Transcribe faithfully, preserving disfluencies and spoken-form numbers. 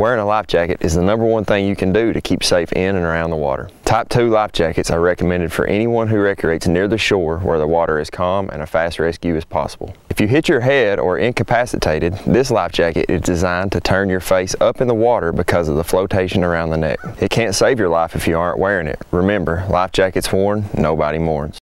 Wearing a life jacket is the number one thing you can do to keep safe in and around the water. Type two life jackets are recommended for anyone who recreates near the shore where the water is calm and a fast rescue is possible. If you hit your head or incapacitated, this life jacket is designed to turn your face up in the water because of the flotation around the neck. It can't save your life if you aren't wearing it. Remember, life jackets worn, nobody mourns.